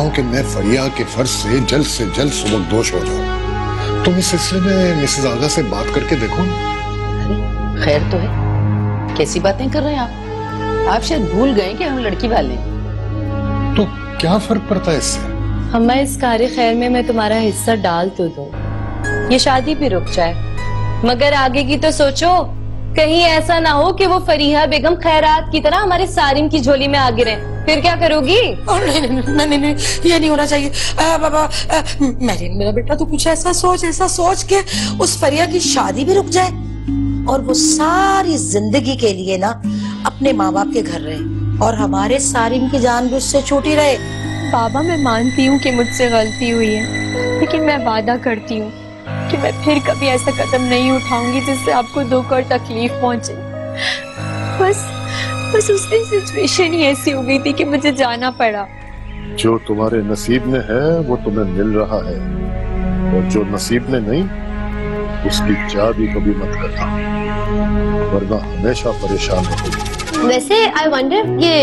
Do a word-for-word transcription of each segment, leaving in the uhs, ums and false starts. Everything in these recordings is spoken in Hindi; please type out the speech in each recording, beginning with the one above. हूं कि मैं फरिया के फर्ज से जल्द से जल्द सबकदोश हो जाऊं। तुम इस सिलसिले में मिसेज आगा से बात करके देखो। खैर तो है, कैसी बातें कर रहे हैं आप? आप शायद भूल गए कि हम लड़की वाले। तो क्या फर्क पड़ता है इससे? हम इस कार्य खैर में मैं तुम्हारा हिस्सा डाल तो दूं, ये शादी भी रुक जाए, मगर आगे की तो सोचो। कहीं ऐसा ना हो कि वो फरीहा बेगम खैरात की तरह हमारे सारिम की झोली में आ गिरे, फिर क्या करोगी? नहीं नहीं नहीं नहीं ये नहीं होना चाहिए। आ, बाबा आ, मेरा बेटा तो कुछ ऐसा सोच ऐसा सोच के उस फरिया की शादी भी रुक जाए और वो सारी जिंदगी के लिए ना अपने माँ बाप के घर रहे और हमारे सारिम की जानबूझ से छूटी रहे। बाबा मैं मानती हूँ कि मुझसे गलती हुई है, लेकिन मैं वादा करती हूँ कि मैं फिर कभी ऐसा कदम नहीं उठाऊंगी जिससे आपको दुख और तकलीफ पहुंचे। बस बस उस दिन सिचुएशन ही ऐसी हो गई थी कि मुझे जाना पड़ा। जो तुम्हारे नसीब में है वो तुम्हें मिल रहा है, और जो नसीब में नहीं उसकी चाह भी कभी मत करना, वरना हमेशा परेशान होगी। वैसे आई वंडर ये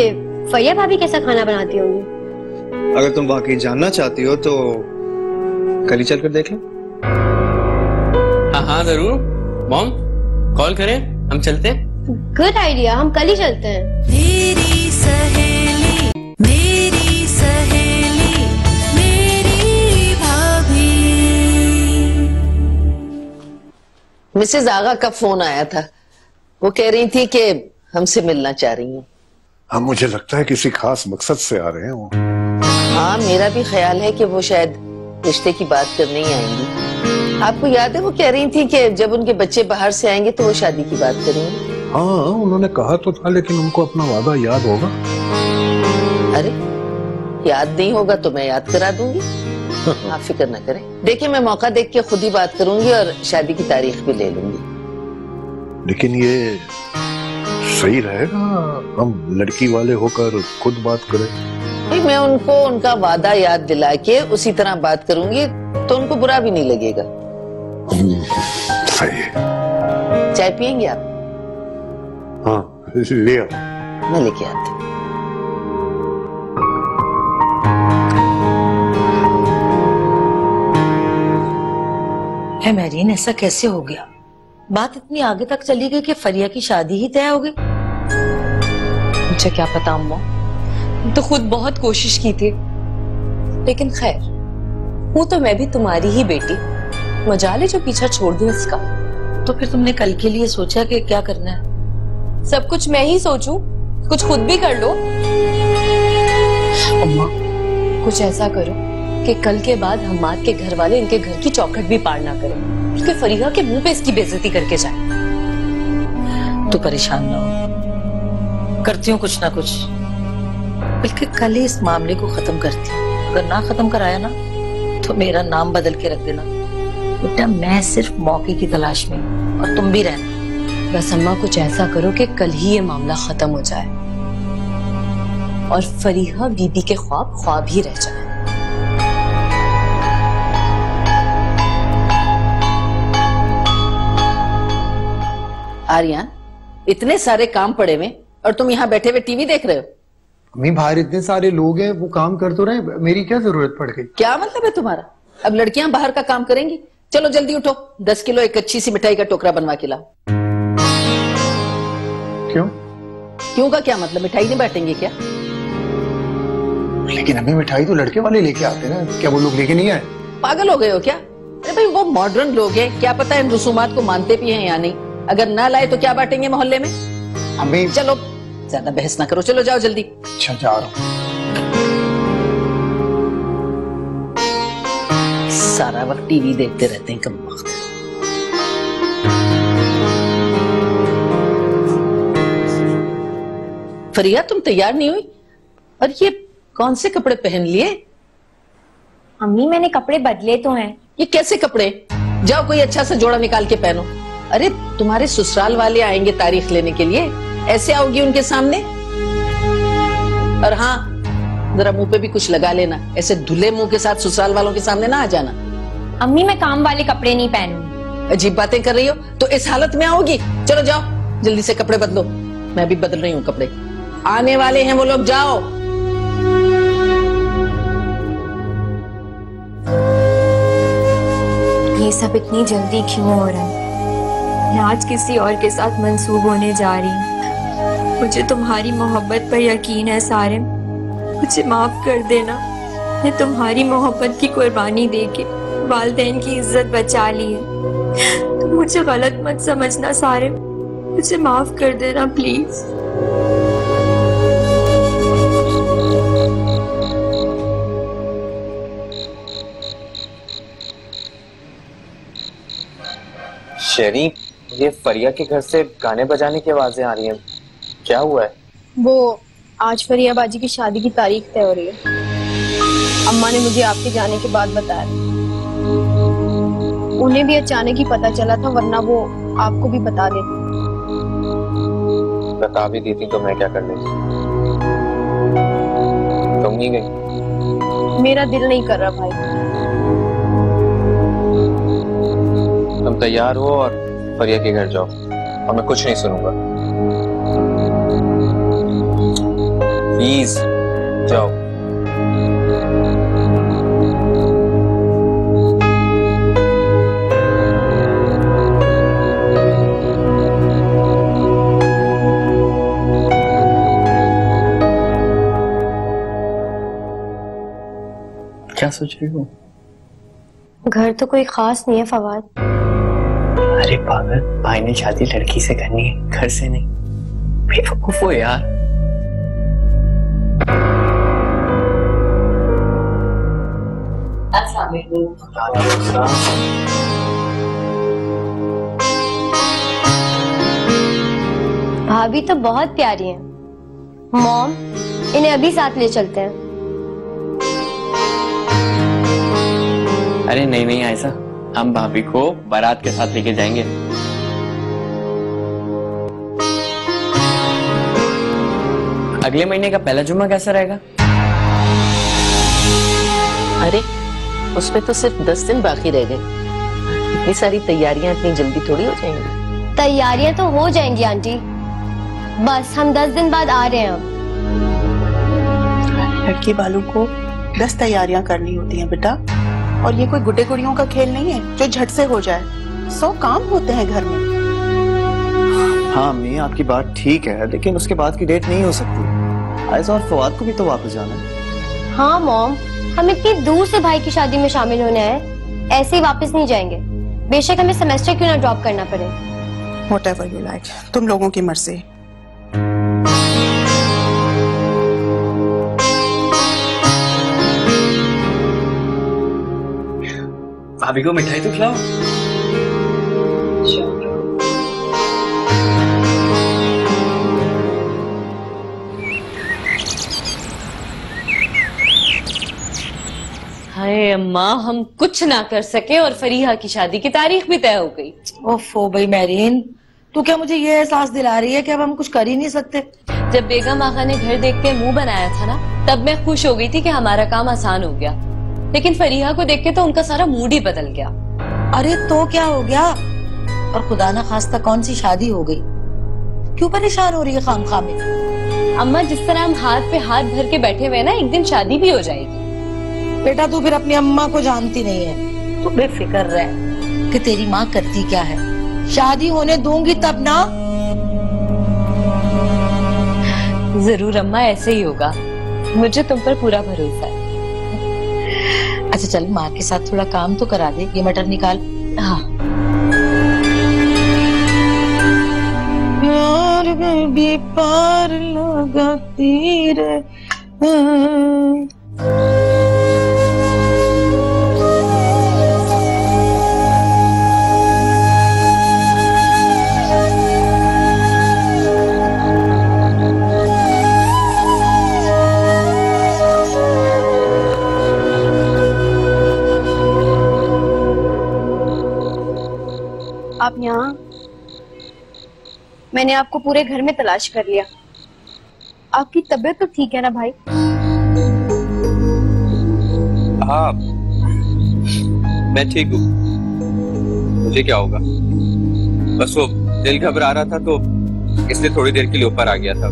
फैया भाभी कैसा खाना बनाती होंगी। अगर तुम वाकई जानना चाहती हो तो कल ही चल कर देख लो। हाँ जरूर मॉम, कॉल करें, हम चलते हैं। गुड आइडिया, हम कल ही चलते हैं। मेरी सहेली मेरी सहेली मेरी भाभी। मिसेज आगा का फोन आया था, वो कह रही थी कि हमसे मिलना चाह रही हैं। हाँ मुझे लगता है किसी खास मकसद से आ रहे हो। हाँ मेरा भी ख्याल है कि वो शायद रिश्ते की बात करने ही आएंगी। आपको याद है वो कह रही थी कि जब उनके बच्चे बाहर से आएंगे तो वो शादी की बात करेंगे। हाँ उन्होंने कहा तो था, लेकिन उनको अपना वादा याद होगा। अरे याद नहीं होगा तो मैं याद करा दूंगी। आप फिक्र ना करें, देखिए मैं मौका देख के खुद ही बात करूंगी और शादी की तारीख भी ले लूंगी। लेकिन ये सही रहेगा हम लड़की वाले होकर खुद बात करें? नहीं, मैं उनको उनका वादा याद दिला के उसी तरह बात करूंगी तो उनको बुरा भी नहीं लगेगा। सही है। चाय पियेंगे आप? हाँ ले आओ, मैं लेके आती हूँ। महरीन ऐसा कैसे हो गया? बात इतनी आगे तक चली गई कि फरिया की शादी ही तय हो गई। मुझे क्या पता अम्मा, तो खुद बहुत कोशिश की थी, लेकिन खैर हूँ तो मैं भी तुम्हारी ही बेटी, मजाले जो पीछा छोड़ दूं इसका। तो फिर तुमने कल के लिए सोचा कि क्या करना है? सब कुछ मैं ही सोचूं, कुछ खुद भी कर लो। अम्मा कुछ ऐसा करो कि कल के बाद हम्माद के घर वाले इनके घर की चौखट भी पार ना करें, बल्कि फरीहा के मुंह पे इसकी बेइज्जती करके जाए। तो परेशान ना हो, करती हूँ कुछ ना कुछ, बल्कि कल ही इस मामले को खत्म करती हूँ। अगर ना खत्म कराया ना तो मेरा नाम बदल के रख देना। बेटा मैं सिर्फ मौके की तलाश में हूँ और तुम भी रहना। बस अम्मा कुछ ऐसा करो कि कल ही ये मामला खत्म हो जाए और फरीहा बीबी के ख्वाब ख्वाब ही रह जाए। आर्यन इतने सारे काम पड़े हुए और तुम यहाँ बैठे हुए टीवी देख रहे हो? अम्मी बाहर इतने सारे लोग हैं, वो काम कर तो रहे, मेरी क्या जरूरत पड़ गई? क्या मतलब है तुम्हारा? अब लड़कियां बाहर का काम करेंगी। चलो जल्दी उठो, दस किलो एक अच्छी सी मिठाई का टोकरा बनवा के लाओ। क्यों? क्यों का क्या मतलब? मिठाई नहीं बांटेंगे क्या? लेकिन अम्मी मिठाई तो लड़के वाले लेके आते हैं ना, क्या वो लोग लेके नहीं आए? पागल हो गए हो क्या? अरे भाई वो मॉडर्न लोग हैं, क्या पता है इन रसूमात को मानते भी हैं या नहीं। अगर ना लाए तो क्या बांटेंगे मोहल्ले में? अम्मी चलो ज्यादा बहस ना करो, चलो जाओ जल्दी। अच्छा जा रहा हूं। सारा वक्त टीवी देखते रहते हैं कम वक्त। फरिया तुम तैयार नहीं हुई? और ये कौन से कपड़े पहन लिए? अम्मी मैंने कपड़े बदले तो हैं। ये कैसे कपड़े? जाओ कोई अच्छा सा जोड़ा निकाल के पहनो। अरे तुम्हारे ससुराल वाले आएंगे तारीख लेने के लिए, ऐसे आओगी उनके सामने? और हाँ जरा मुंह पे भी कुछ लगा लेना, ऐसे धुले मुंह के साथ ससुराल वालों के सामने ना आ जाना। अम्मी मैं काम वाले कपड़े नहीं पहनूंगी। अजीब बातें कर रही हो, तो इस हालत में आओगी? चलो जाओ जल्दी से कपड़े बदलो, मैं भी बदल रही हूँ कपड़े। आने वाले हैं वो लोग, जाओ। ये सब इतनी जल्दी क्यों हो रहा है? मैं आज किसी और के साथ मंसूब होने जा रही हूँ। मुझे तुम्हारी मोहब्बत पर यकीन है सारिम, मुझे माफ़ कर देना। मैं तुम्हारी मोहब्बत की कुर्बानी देके वालदैन की इज्जत बचा ली है। तुम मुझे गलत मत समझना सारिम, मुझे माफ़ कर देना प्लीज़। शरीफ, ये फरिया के घर से गाने बजाने की आवाजें आ रही हैं, क्या हुआ है? वो आज फरिया बाजी की शादी की तारीख तय हो रही है। अम्मा ने मुझे आपके जाने के बाद बताया, उन्हें भी अचानक ही पता चला था, वरना वो आपको भी बता देती। बता भी देती तो मैं क्या कर लेती? तुम नहीं गई? मेरा दिल नहीं कर रहा भाई। तुम तैयार हो और फरिया के घर जाओ, और मैं कुछ नहीं सुनूंगा। प्लीज जाओ। क्या सोच रही हो? घर तो कोई खास नहीं है फवाद। अरे पागल, भाई ने शादी लड़की से करनी है, घर से नहीं। बेवकूफ हो यार। भाभी तो बहुत प्यारी हैं। मॉम, इन्हें अभी साथ ले चलते हैं। अरे नहीं नहीं आयशा, हम भाभी को बारात के साथ लेके जाएंगे। अगले महीने का पहला जुम्मा कैसा रहेगा? अरे उसमें तो सिर्फ दस दिन बाकी रह गए, इतनी सारी तैयारियां इतनी जल्दी थोड़ी हो जाएंगी। तैयारियां तो हो जाएंगी आंटी, बस हम दस दिन बाद आ रहे हैं। लड़की वालों को दस तैयारियां करनी होती हैं बेटा, और ये कोई गुड्डे गुड़ियों का खेल नहीं है जो झट से हो जाए। सौ काम होते हैं घर में। हाँ मैं आपकी बात ठीक है, लेकिन उसके बाद की डेट नहीं हो सकती। आयशा और फवाद को भी तो वापस जाना है। हाँ मॉम, हम इतनी दूर से भाई की शादी में शामिल होने आए, ऐसे ही वापस नहीं जाएंगे। बेशक हमें सेमेस्टर क्यों ना ड्रॉप करना पड़े। व्हाटएवर यू लाइक, तुम लोगों की मर्जी। भाभी को मिठाई तो खिलाओ। हाय अम्मा, हम कुछ ना कर सके और फरीहा की शादी की तारीख भी तय हो गई। ओफो भाई महरीन, तू क्या मुझे ये एहसास दिला रही है कि अब हम कुछ कर ही नहीं सकते? जब बेगम आगा ने घर देखते मुंह बनाया था ना, तब मैं खुश हो गई थी कि हमारा काम आसान हो गया, लेकिन फरीहा को देख के तो उनका सारा मूड ही बदल गया। अरे तो क्या हो गया? और खुदा ना खास्ता कौन सी शादी हो गई? क्यों परेशान हो रही है खामखा में? अम्मा जिस तरह हम हाथ पे हाथ भर के बैठे हुए ना, एक दिन शादी भी हो जाएगी। बेटा तू फिर अपनी अम्मा को जानती नहीं है। तू बेफिक्र रह कि तेरी माँ करती क्या है। शादी होने दूंगी तब ना। जरूर अम्मा, ऐसे ही होगा, मुझे तुम पर पूरा भरोसा है। अच्छा चल, माँ के साथ थोड़ा काम तो करा दे। ये मटर निकाल। हाँ प्यार में भी पार लगाती रहे। आप यहाँ? मैंने आपको पूरे घर में तलाश कर लिया। आपकी तबीयत तो ठीक है ना भाई? हाँ मैं ठीक हूँ, मुझे क्या होगा। बस वो दिल घबरा रहा था तो इसलिए थोड़ी देर के लिए ऊपर आ गया था।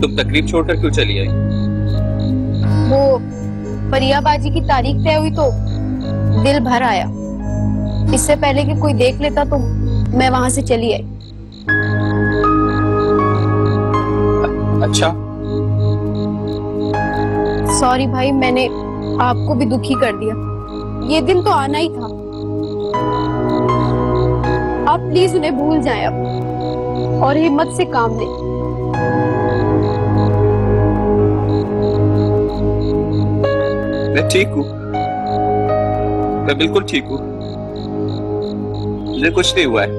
तुम तकलीफ छोड़कर क्यों चली आई? वो फरिया बाजी की तारीख तय हुई तो दिल भर आया, इससे पहले कि कोई देख लेता तो मैं वहां से चली आई। अच्छा सॉरी भाई, मैंने आपको भी दुखी कर दिया। ये दिन तो आना ही था। आप प्लीज उन्हें भूल जाएं अब और हिम्मत से काम लें। मैं ठीक हूँ, मैं बिल्कुल ठीक हूँ, मुझे कुछ नहीं हुआ है।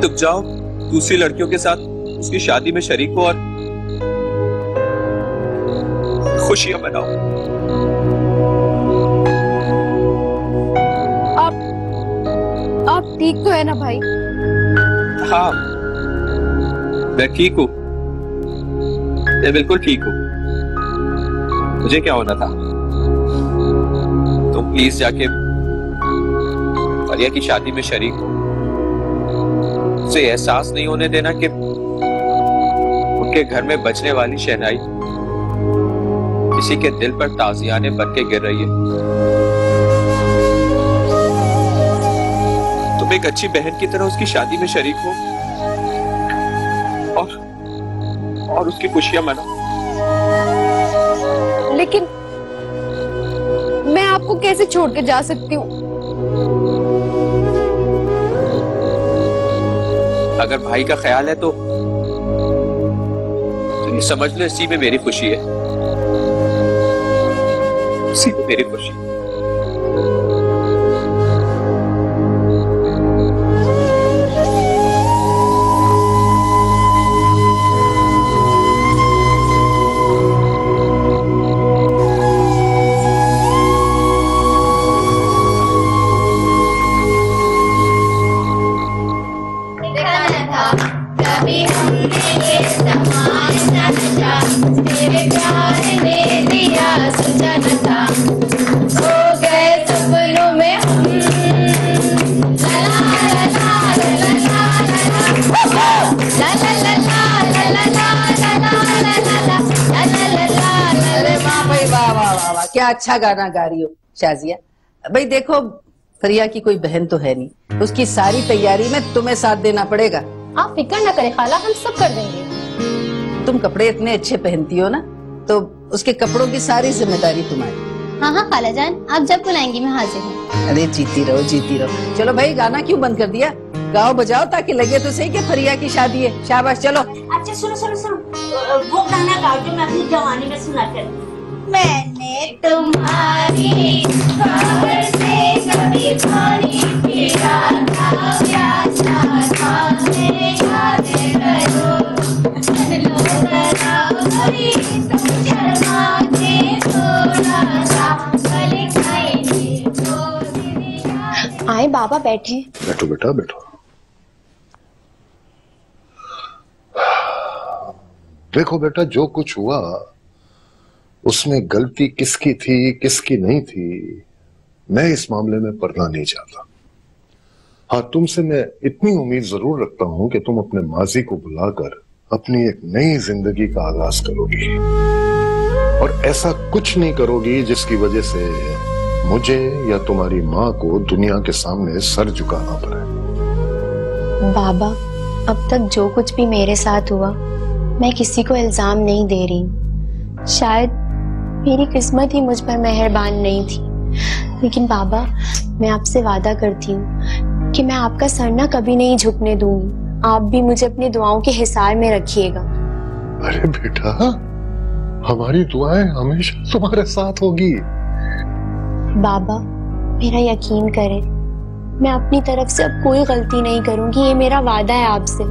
तुम जाओ दूसरी लड़कियों के साथ उसकी शादी में शरीक हो और खुशियां मनाओ। ठीक तो है ना भाई? हाँ मैं ठीक हूँ, मैं बिल्कुल ठीक हूँ, मुझे क्या होना था। तो प्लीज जाके फरिया की शादी में शरीक हो। उसे एहसास नहीं होने देना कि उनके घर में बचने वाली शहनाई किसी के दिल पर ताजियाने बन के गिर रही है। एक अच्छी बहन की तरह उसकी शादी में शरीक हो और और उसकी खुशियां मनाओ। लेकिन मैं आपको कैसे छोड़ के जा सकती हूँ? अगर भाई का ख्याल है तो, तो ये समझ लो इसी में मेरी खुशी है, इसी में मेरी खुशी है। अच्छा गाना गा रही हो शाजिया। भाई देखो फरिया की कोई बहन तो है नहीं, उसकी सारी तैयारी में तुम्हें साथ देना पड़ेगा। आप फिक्र ना करें खाला, हम सब कर देंगे। तुम कपड़े इतने अच्छे पहनती हो ना, तो उसके कपड़ों की सारी जिम्मेदारी तुम्हारी। हाँ हाँ खाला जान, आप जब बुलाएंगी मैं हाजिर हूँ। अरे जीती रहो जीती रहो। चलो भाई गाना क्यों बंद कर दिया, गाओ बजाओ ताकि लगे तो सही कि फरिया की शादी है। शाबाश चलो। अच्छा सुनो सुनो सुनो, वो गाना गाओ जो मैं अपनी जवानी में सुना कर। मैंने तुम्हारी खबर से कभी पानी पीता था, प्यासा था मेरे याद करो। लो कराओ कभी तुम शर्मा के थोड़ा सा गल खाएंगे तो दिन। आए बाबा बैठे। बैठो बेटा बैठो। देखो बेटा जो कुछ हुआ उसमें गलती किसकी थी किसकी नहीं थी, मैं इस मामले में पढ़ना नहीं चाहता। हाँ तुमसे मैं इतनी उम्मीद जरूर रखता हूं कि तुम अपने माजी को बुलाकर अपनी एक नई जिंदगी का आगाज करोगी और ऐसा कुछ नहीं करोगी जिसकी वजह से मुझे या तुम्हारी माँ को दुनिया के सामने सर झुकाना पड़े। बाबा अब तक जो कुछ भी मेरे साथ हुआ मैं किसी को इल्जाम नहीं दे रही, शायद मेरी किस्मत ही मुझ पर मेहरबान नहीं थी। लेकिन बाबा मैं आपसे वादा करती हूँ कि मैं आपका सर ना कभी नहीं झुकने दूंगी। आप भी मुझे अपनी दुआओं के हिसार में रखिएगा। अरे बेटा हमारी दुआएं हमेशा तुम्हारे साथ होगी। बाबा मेरा यकीन करें, मैं अपनी तरफ से अब कोई गलती नहीं करूंगी, ये मेरा वादा है आपसे।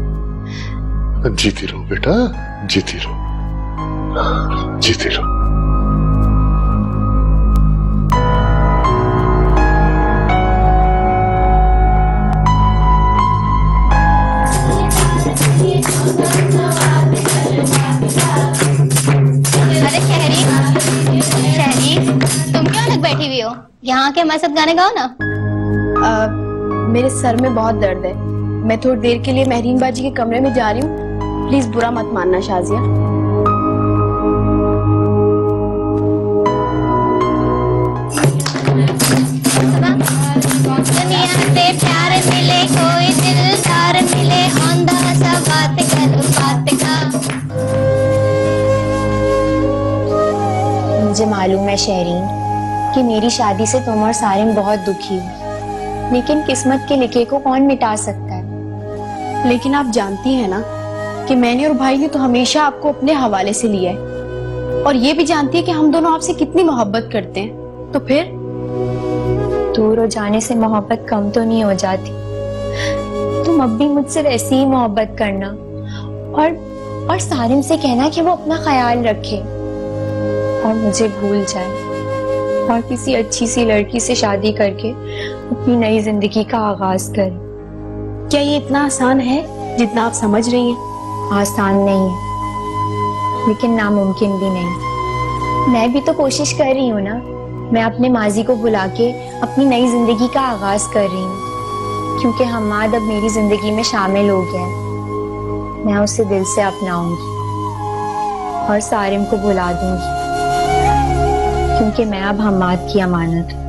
जीती रहो बेटा जीती रहो जीती रहो। यहाँ के हमारे साथ गाने गाओ ना। आ, मेरे सर में बहुत दर्द है, मैं थोड़ी देर के लिए महरीन बाजी के कमरे में जा रही हूँ, प्लीज बुरा मत मानना शाजिया। सबा? मालूम है शहरीन कि मेरी शादी से तुम और सारिम बहुत दुखी हो, लेकिन किस्मत के लिखे को कौन मिटा सकता है। लेकिन आप जानती हैं ना कि मैंने और भाई ने तो हमेशा आपको अपने हवाले से लिया है, और ये भी जानती है कि हम दोनों आपसे कितनी मोहब्बत करते हैं। तो फिर दूर हो जाने से मोहब्बत कम तो नहीं हो जाती। तुम अब भी मुझसे वैसी ही मोहब्बत करना और और सारिम से कहना कि वो अपना ख्याल रखे और मुझे भूल जाए और किसी अच्छी सी लड़की से शादी करके अपनी नई जिंदगी का आगाज करे। क्या ये इतना आसान है जितना आप समझ रही हैं? आसान नहीं है लेकिन नामुमकिन भी नहीं। मैं भी तो कोशिश कर रही हूँ ना। मैं अपने माजी को बुला के अपनी नई जिंदगी का आगाज कर रही हूँ, क्योंकि हम्माद अब मेरी जिंदगी में शामिल हो गया है। मैं उसे दिल से अपनाऊंगी और सारिम को बुला दूंगी, क्योंकि मैं अब हम्माद की अमानत हूँ।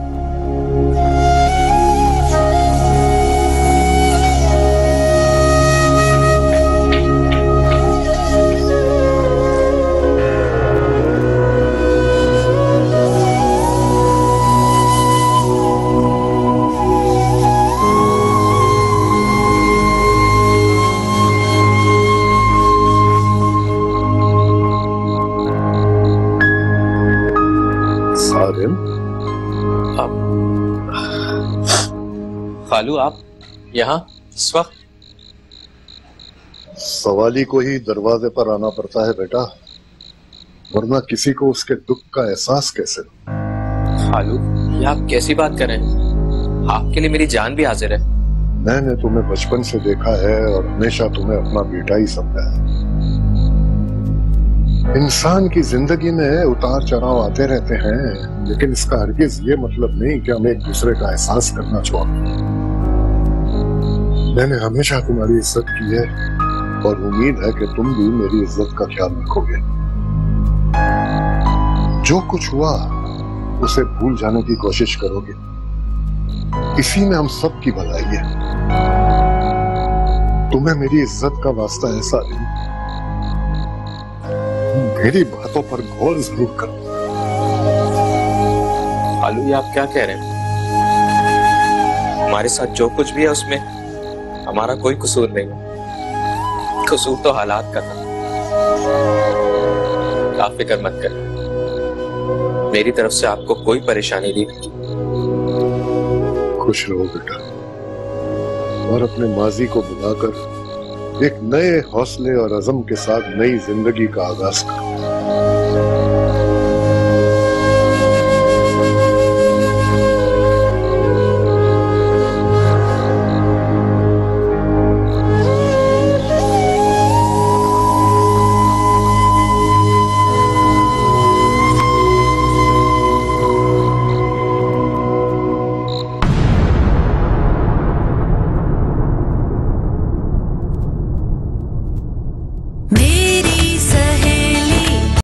खालू, आप यहाँ इस वक्त? सवाली को ही दरवाजे पर आना पड़ता है बेटा, वरना किसी को उसके दुख का एहसास कैसे हो। खालू, ये आप कैसी बात कर रहे हैं? आपके लिए मेरी जान भी हाजिर है। मैंने तुम्हें बचपन से देखा है और हमेशा तुम्हें अपना बेटा ही समझा है। इंसान की जिंदगी में उतार चढ़ाव आते रहते हैं, लेकिन इसका हरगिज ये मतलब नहीं कि हम एक दूसरे का एहसास करना छोड़। मैंने हमेशा तुम्हारी इज्जत की है और उम्मीद है कि तुम भी मेरी इज्जत का ख्याल रखोगे। जो कुछ हुआ उसे भूल जाने की कोशिश करोगे, इसी में हम सब की भलाई है। तुम्हें मेरी इज्जत का वास्ता है सारिम, मेरी बातों पर गौर जरूर करो। आलू, आप क्या कह रहे हैं? हमारे साथ जो कुछ भी है उसमें हमारा कोई कसूर नहीं। कसूर तो हालात का था। आप फिक्र मत करें, मेरी तरफ से आपको कोई परेशानी नहीं। खुश रहो बेटा और अपने माजी को बुलाकर एक नए हौसले और अज़म के साथ नई जिंदगी का आगाज करो।